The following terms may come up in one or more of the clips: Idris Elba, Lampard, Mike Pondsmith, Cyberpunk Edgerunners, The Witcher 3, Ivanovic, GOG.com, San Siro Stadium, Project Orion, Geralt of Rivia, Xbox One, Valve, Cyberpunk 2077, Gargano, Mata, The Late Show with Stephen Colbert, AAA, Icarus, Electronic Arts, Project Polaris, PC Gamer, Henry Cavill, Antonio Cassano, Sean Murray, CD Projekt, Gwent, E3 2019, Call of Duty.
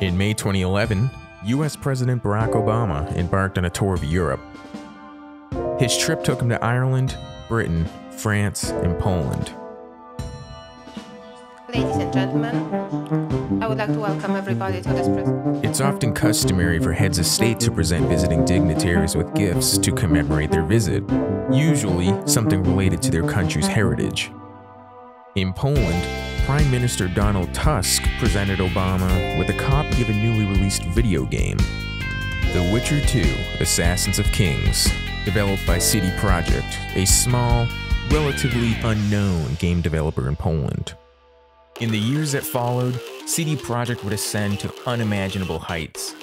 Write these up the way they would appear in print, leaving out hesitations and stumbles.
In May 2011, US President Barack Obama embarked on a tour of Europe. His trip took him to Ireland, Britain, France, and Poland. Ladies and gentlemen, I would like to welcome everybody to this presentation. It's often customary for heads of state to present visiting dignitaries with gifts to commemorate their visit, usually something related to their country's heritage. In Poland, Prime Minister Donald Tusk presented Obama with a copy of a newly released video game, The Witcher 2: Assassins of Kings, developed by CD Projekt, a small, relatively unknown game developer in Poland. In the years that followed, CD Projekt would ascend to unimaginable heights.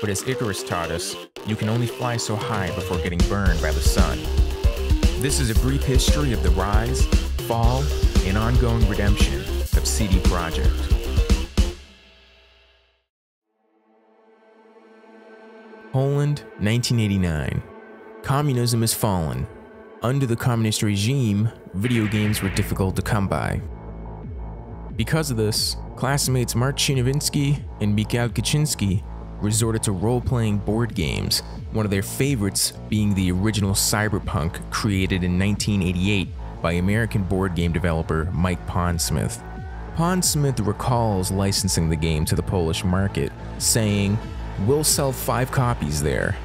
But as Icarus taught us, you can only fly so high before getting burned by the sun. This is a brief history of the rise, fall, and ongoing redemption of CD Projekt. Poland, 1989. Communism has fallen. Under the communist regime, video games were difficult to come by. Because of this, classmates Marcin Iwiński and Michał Kiciński resorted to role-playing board games, one of their favorites being the original Cyberpunk, created in 1988 by American board game developer Mike Pondsmith. Pondsmith recalls licensing the game to the Polish market, saying, "We'll sell 5 copies there."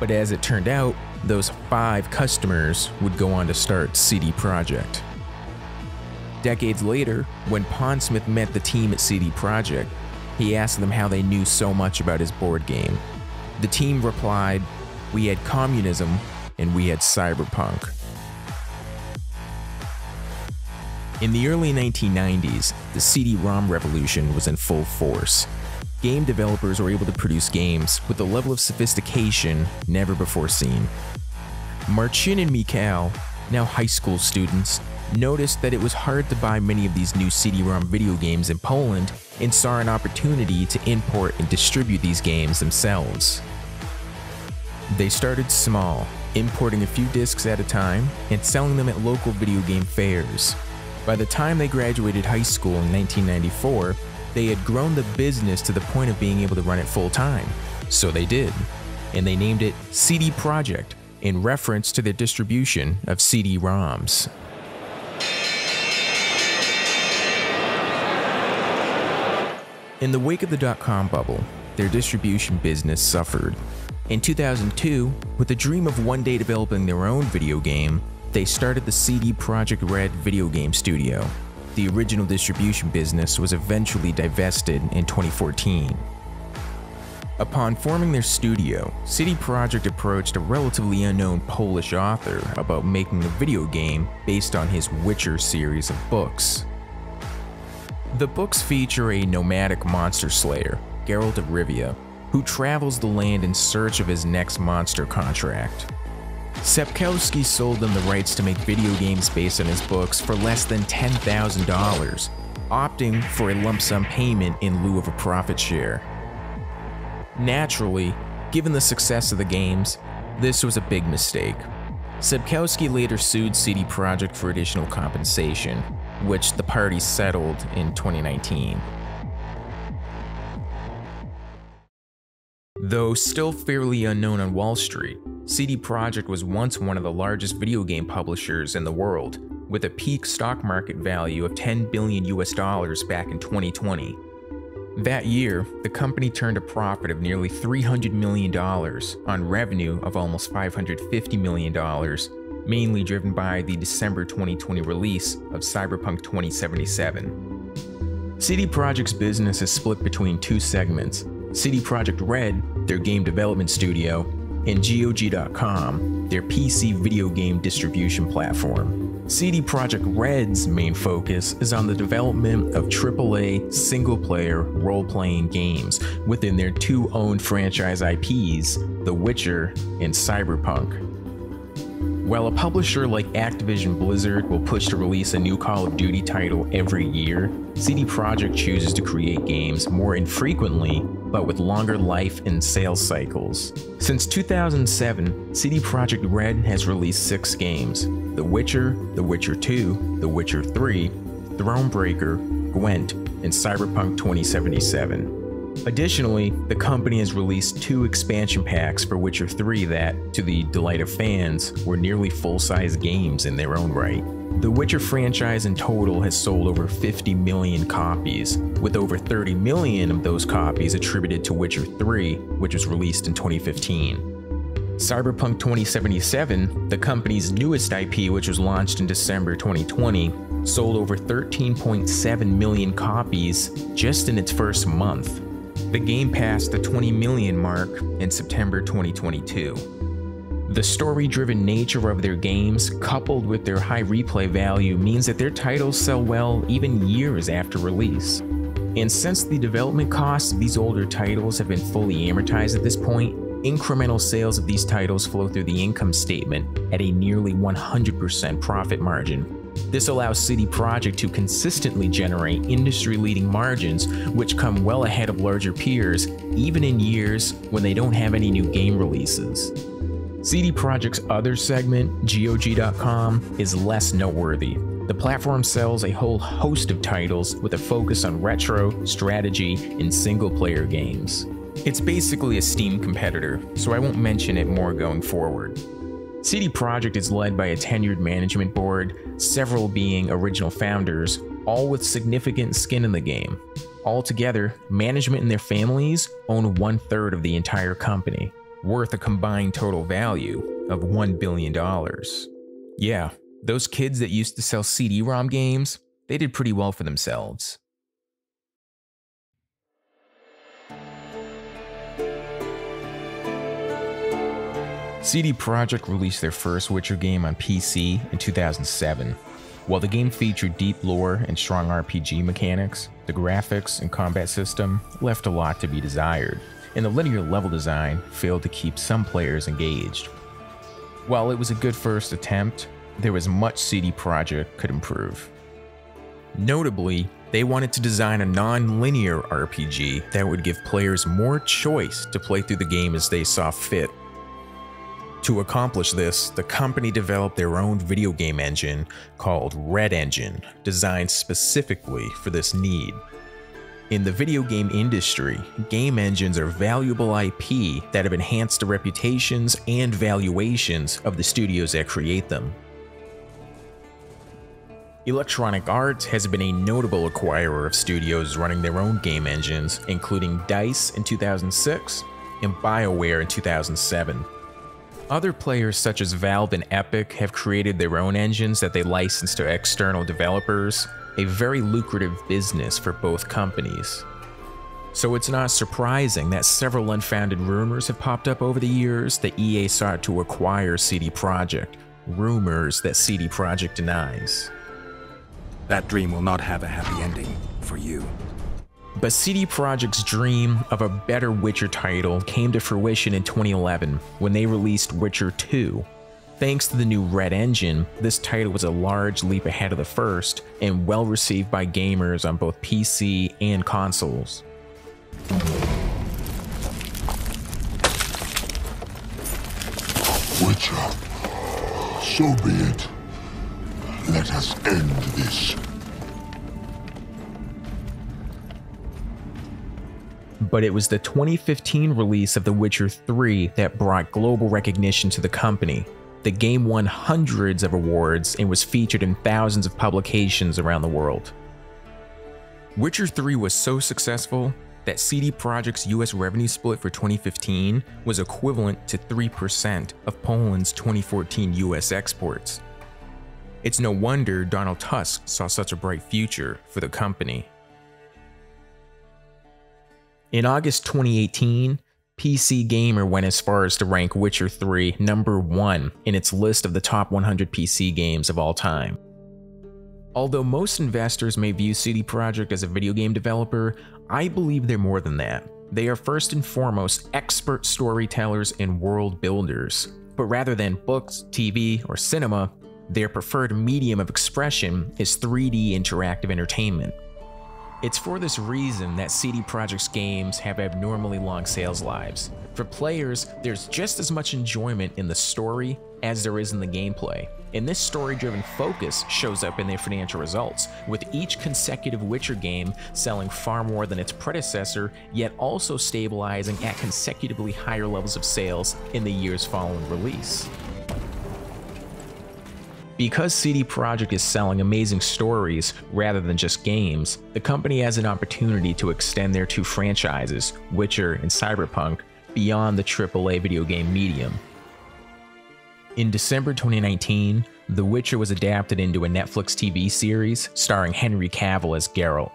But as it turned out, those 5 customers would go on to start CD Projekt. Decades later, when Pondsmith met the team at CD Projekt, he asked them how they knew so much about his board game. The team replied, "We had communism and we had cyberpunk." In the early 1990s, the CD-ROM revolution was in full force. Game developers were able to produce games with a level of sophistication never before seen. Marcin and Michał, now high school students, noticed that it was hard to buy many of these new CD-ROM video games in Poland and saw an opportunity to import and distribute these games themselves. They started small, importing a few discs at a time and selling them at local video game fairs. By the time they graduated high school in 1994, they had grown the business to the point of being able to run it full time. So they did, and they named it CD Projekt in reference to their distribution of CD-ROMs. In the wake of the dot-com bubble, their distribution business suffered. In 2002, with the dream of one day developing their own video game, they started the CD Projekt Red video game studio. The original distribution business was eventually divested in 2014. Upon forming their studio, CD Projekt approached a relatively unknown Polish author about making a video game based on his Witcher series of books. The books feature a nomadic monster slayer, Geralt of Rivia, who travels the land in search of his next monster contract. Sapkowski sold them the rights to make video games based on his books for less than $10,000, opting for a lump sum payment in lieu of a profit share. Naturally, given the success of the games, this was a big mistake. Sapkowski later sued CD Projekt for additional compensation, which the party settled in 2019. Though still fairly unknown on Wall Street, CD Projekt was once one of the largest video game publishers in the world, with a peak stock market value of $10 billion back in 2020. That year, the company turned a profit of nearly $300 million on revenue of almost $550 million, mainly driven by the December 2020 release of Cyberpunk 2077. CD Projekt's business is split between 2 segments: CD Projekt Red, their game development studio, and GOG.com, their PC video game distribution platform. CD Projekt Red's main focus is on the development of AAA single-player role-playing games within their 2 owned franchise IPs, The Witcher and Cyberpunk. While a publisher like Activision Blizzard will push to release a new Call of Duty title every year, CD Projekt chooses to create games more infrequently, but with longer life and sales cycles. Since 2007, CD Projekt Red has released 6 games: The Witcher, The Witcher 2, The Witcher 3, Thronebreaker, Gwent, and Cyberpunk 2077. Additionally, the company has released 2 expansion packs for Witcher 3 that, to the delight of fans, were nearly full-size games in their own right. The Witcher franchise in total has sold over 50 million copies, with over 30 million of those copies attributed to Witcher 3, which was released in 2015. Cyberpunk 2077, the company's newest IP, which was launched in December 2020, sold over 13.7 million copies just in its first month. The game passed the 20 million mark in September 2022. The story-driven nature of their games, coupled with their high replay value, means that their titles sell well even years after release. And since the development costs of these older titles have been fully amortized at this point, incremental sales of these titles flow through the income statement at a nearly 100% profit margin. This allows CD Projekt to consistently generate industry-leading margins, which come well ahead of larger peers, even in years when they don't have any new game releases. CD Projekt's other segment, GOG.com, is less noteworthy. The platform sells a whole host of titles with a focus on retro, strategy, and single-player games. It's basically a Steam competitor, so I won't mention it more going forward. CD Projekt is led by a tenured management board, several being original founders, all with significant skin in the game. Altogether, management and their families own 1/3 of the entire company, worth a combined total value of $1 billion. Yeah, those kids that used to sell CD-ROM games, they did pretty well for themselves. CD Projekt released their first Witcher game on PC in 2007. While the game featured deep lore and strong RPG mechanics, the graphics and combat system left a lot to be desired, and the linear level design failed to keep some players engaged. While it was a good first attempt, there was much CD Projekt could improve. Notably, they wanted to design a non-linear RPG that would give players more choice to play through the game as they saw fit. To accomplish this, the company developed their own video game engine called Red Engine, designed specifically for this need. In the video game industry, game engines are valuable IP that have enhanced the reputations and valuations of the studios that create them. Electronic Arts has been a notable acquirer of studios running their own game engines, including DICE in 2006 and BioWare in 2007. Other players such as Valve and Epic have created their own engines that they license to external developers, a very lucrative business for both companies. So it's not surprising that several unfounded rumors have popped up over the years that EA sought to acquire CD Projekt, rumors that CD Projekt denies. That dream will not have a happy ending for you. But CD Projekt's dream of a better Witcher title came to fruition in 2011 when they released Witcher 2. Thanks to the new Red Engine, this title was a large leap ahead of the first and well received by gamers on both PC and consoles. Witcher, so be it. Let us end this. But it was the 2015 release of The Witcher 3 that brought global recognition to the company. The game won hundreds of awards and was featured in thousands of publications around the world. Witcher 3 was so successful that CD Projekt's US revenue split for 2015 was equivalent to 3% of Poland's 2014 US exports. It's no wonder Donald Tusk saw such a bright future for the company. In August 2018, PC Gamer went as far as to rank Witcher 3 #1 in its list of the top 100 PC games of all time. Although most investors may view CD Projekt as a video game developer, I believe they're more than that. They are first and foremost expert storytellers and world builders. But rather than books, TV, or cinema, their preferred medium of expression is 3D interactive entertainment. It's for this reason that CD Projekt's games have abnormally long sales lives. For players, there's just as much enjoyment in the story as there is in the gameplay, and this story-driven focus shows up in their financial results, with each consecutive Witcher game selling far more than its predecessor, yet also stabilizing at consecutively higher levels of sales in the years following release. Because CD Projekt is selling amazing stories rather than just games, the company has an opportunity to extend their two franchises, Witcher and Cyberpunk, beyond the AAA video game medium. In December 2019, The Witcher was adapted into a Netflix TV series starring Henry Cavill as Geralt.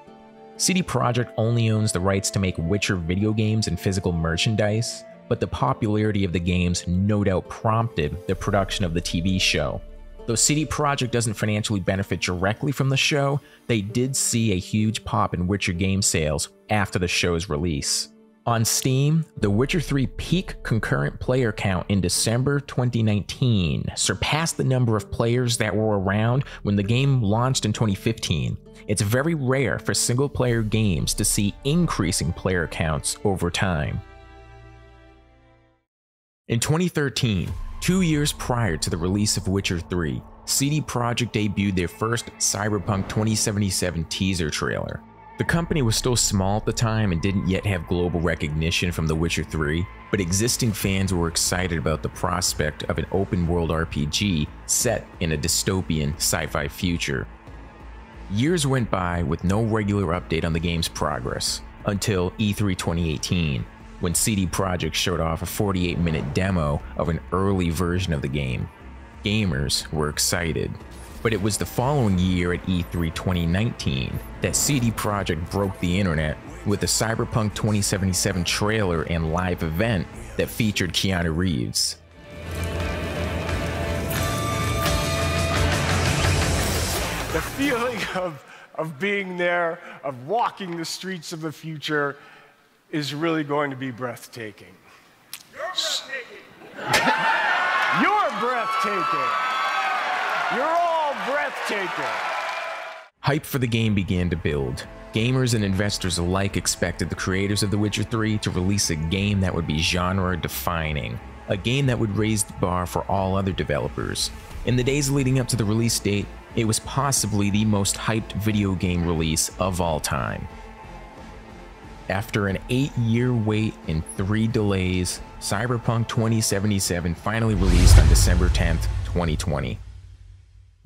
CD Projekt only owns the rights to make Witcher video games and physical merchandise, but the popularity of the games no doubt prompted the production of the TV show. Though CD Projekt doesn't financially benefit directly from the show, they did see a huge pop in Witcher game sales after the show's release. On Steam, The Witcher 3 peak concurrent player count in December 2019 surpassed the number of players that were around when the game launched in 2015. It's very rare for single-player games to see increasing player counts over time. In 2013, 2 years prior to the release of Witcher 3, CD Projekt debuted their first Cyberpunk 2077 teaser trailer. The company was still small at the time and didn't yet have global recognition from The Witcher 3, but existing fans were excited about the prospect of an open-world RPG set in a dystopian sci-fi future. Years went by with no regular update on the game's progress, until E3 2018, when CD Projekt showed off a 48-minute demo of an early version of the game. Gamers were excited. But it was the following year at E3 2019 that CD Projekt broke the internet with a Cyberpunk 2077 trailer and live event that featured Keanu Reeves. The feeling of being there, of walking the streets of the future, is really going to be breathtaking. You're breathtaking. You're breathtaking. You're all breathtaking. Hype for the game began to build. Gamers and investors alike expected the creators of The Witcher 3 to release a game that would be genre-defining, a game that would raise the bar for all other developers. In the days leading up to the release date, it was possibly the most hyped video game release of all time. After an 8-year wait and 3 delays, Cyberpunk 2077 finally released on December 10th, 2020.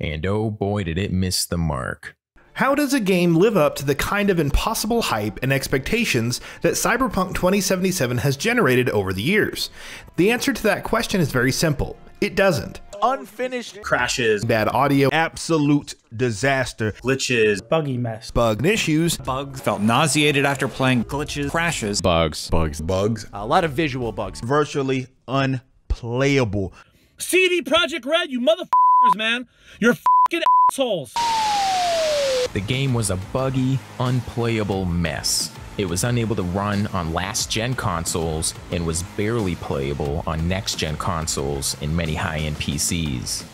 And oh boy, did it miss the mark. How does a game live up to the kind of impossible hype and expectations that Cyberpunk 2077 has generated over the years? The answer to that question is very simple. It doesn't. Unfinished crashes, bad audio, absolute disaster, glitches, buggy mess, bug issues, bugs, felt nauseated after playing, glitches, crashes, bugs, a lot of visual bugs, virtually unplayable. CD Projekt Red, you motherfucker! Man, you're f***ing assholes. The game was a buggy, unplayable mess. It was unable to run on last-gen consoles and was barely playable on next-gen consoles and many high-end PCs.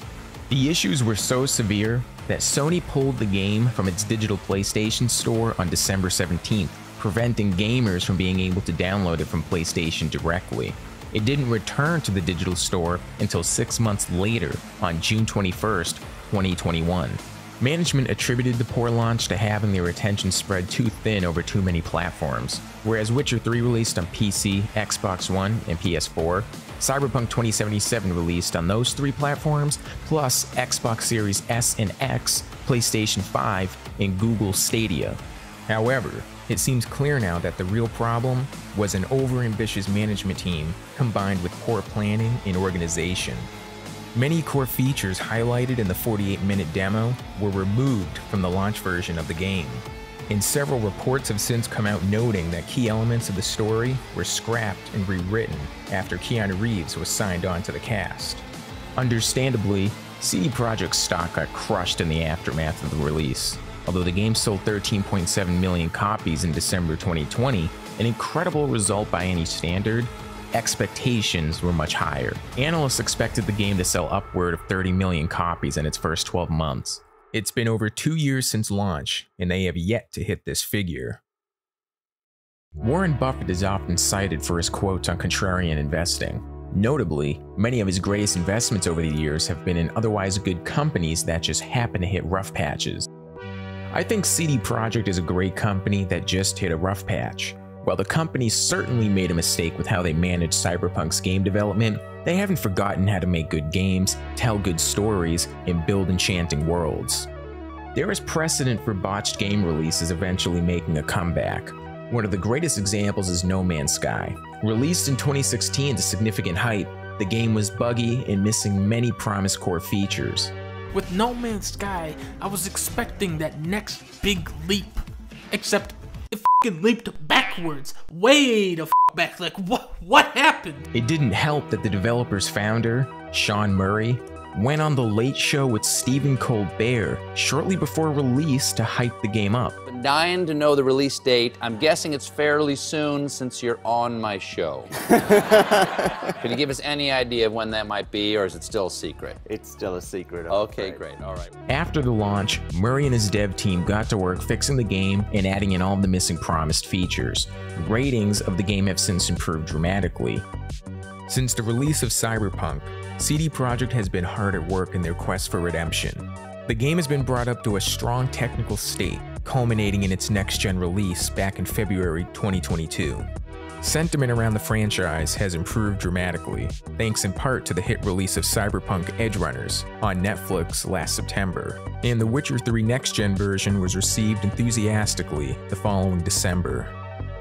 The issues were so severe that Sony pulled the game from its digital PlayStation store on December 17th, preventing gamers from being able to download it from PlayStation directly. It didn't return to the digital store until 6 months later, on June 21st, 2021. Management attributed the poor launch to having their attention spread too thin over too many platforms. Whereas Witcher 3 released on PC, Xbox One, and PS4, Cyberpunk 2077 released on those 3 platforms, plus Xbox Series S and X, PlayStation 5, and Google Stadia. However, it seems clear now that the real problem was an overambitious management team combined with poor planning and organization. Many core features highlighted in the 48-minute demo were removed from the launch version of the game, and several reports have since come out noting that key elements of the story were scrapped and rewritten after Keanu Reeves was signed on to the cast. Understandably, CD Projekt's stock got crushed in the aftermath of the release. Although the game sold 13.7 million copies in December 2020, an incredible result by any standard, expectations were much higher. Analysts expected the game to sell upward of 30 million copies in its first 12 months. It's been over 2 years since launch, and they have yet to hit this figure. Warren Buffett is often cited for his quotes on contrarian investing. Notably, many of his greatest investments over the years have been in otherwise good companies that just happen to hit rough patches. I think CD Projekt is a great company that just hit a rough patch. While the company certainly made a mistake with how they managed Cyberpunk's game development, they haven't forgotten how to make good games, tell good stories, and build enchanting worlds. There is precedent for botched game releases eventually making a comeback. One of the greatest examples is No Man's Sky. Released in 2016 to significant hype, the game was buggy and missing many promised core features. With No Man's Sky, I was expecting that next big leap, except it f***ing leaped backwards, way the f*** back, like what happened? It didn't help that the developer's founder, Sean Murray, went on The Late Show with Stephen Colbert shortly before release to hype the game up. I'm dying to know the release date. I'm guessing it's fairly soon since you're on my show. Can you give us any idea of when that might be, or is it still a secret? It's still a secret. Okay, great. All right. After the launch, Murray and his dev team got to work fixing the game and adding in all the missing promised features. Ratings of the game have since improved dramatically. Since the release of Cyberpunk, CD Projekt has been hard at work in their quest for redemption. The game has been brought up to a strong technical state, culminating in its next-gen release back in February 2022. Sentiment around the franchise has improved dramatically, thanks in part to the hit release of Cyberpunk Edgerunners on Netflix last September, and The Witcher 3 next-gen version was received enthusiastically the following December.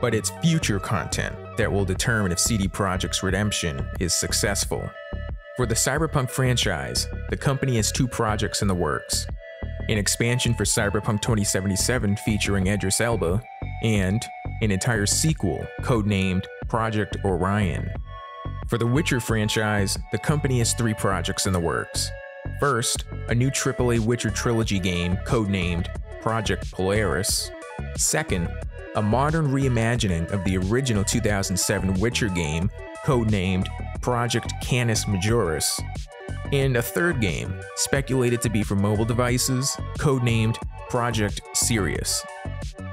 But it's future content that will determine if CD Projekt's redemption is successful. For the Cyberpunk franchise, the company has two projects in the works. An expansion for Cyberpunk 2077 featuring Idris Elba, and an entire sequel codenamed Project Orion. For the Witcher franchise, the company has three projects in the works. First, a new AAA Witcher trilogy game codenamed Project Polaris. Second, a modern reimagining of the original 2007 Witcher game codenamed Project Canis Majoris, and a third game, speculated to be for mobile devices, codenamed Project Sirius.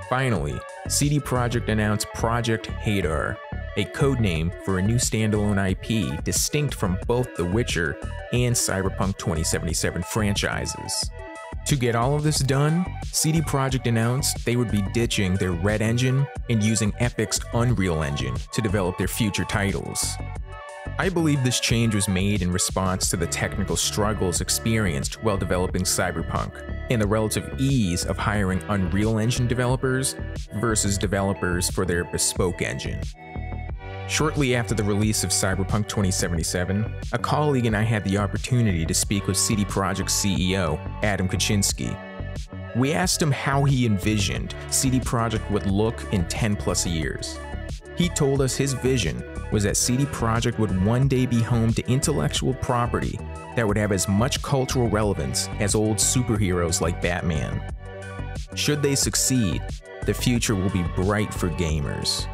Finally, CD Projekt announced Project Hadar, a codename for a new standalone IP distinct from both The Witcher and Cyberpunk 2077 franchises. To get all of this done, CD Projekt announced they would be ditching their Red Engine and using Epic's Unreal Engine to develop their future titles. I believe this change was made in response to the technical struggles experienced while developing Cyberpunk, and the relative ease of hiring Unreal Engine developers versus developers for their bespoke engine. Shortly after the release of Cyberpunk 2077, a colleague and I had the opportunity to speak with CD Projekt's CEO, Adam Kiciński. We asked him how he envisioned CD Projekt would look in 10+ years. He told us his vision was that CD Projekt would one day be home to intellectual property that would have as much cultural relevance as old superheroes like Batman. Should they succeed, the future will be bright for gamers.